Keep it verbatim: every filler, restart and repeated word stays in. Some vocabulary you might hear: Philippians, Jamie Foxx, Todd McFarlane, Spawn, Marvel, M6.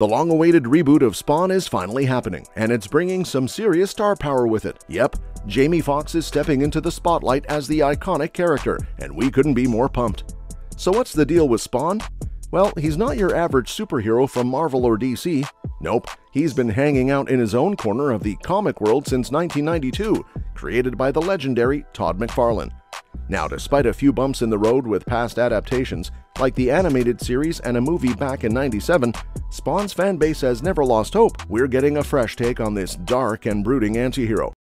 The long-awaited reboot of Spawn is finally happening, and it's bringing some serious star power with it. Yep, Jamie Foxx is stepping into the spotlight as the iconic character, and we couldn't be more pumped. So what's the deal with Spawn? Well, he's not your average superhero from Marvel or D C. Nope, he's been hanging out in his own corner of the comic world since nineteen ninety-two, created by the legendary Todd McFarlane. Now, despite a few bumps in the road with past adaptations, like the animated series and a movie back in ninety-seven, Spawn's fanbase has never lost hope. We're getting a fresh take on this dark and brooding antihero.